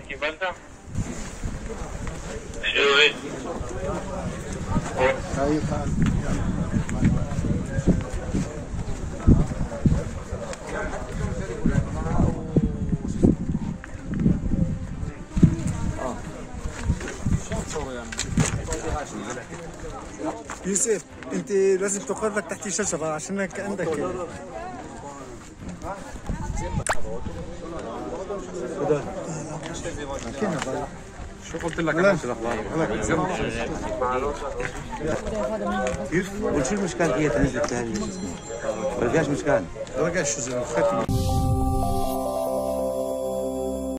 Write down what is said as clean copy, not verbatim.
qui va ça. Oui. يوسف انت لازم تقربك تحت الشاشه عشان عندك شو قلت لك انا في كيف؟ وشو المشكل هي تنزل تاني؟ ما رجعش مشكل ما رجعش شو زي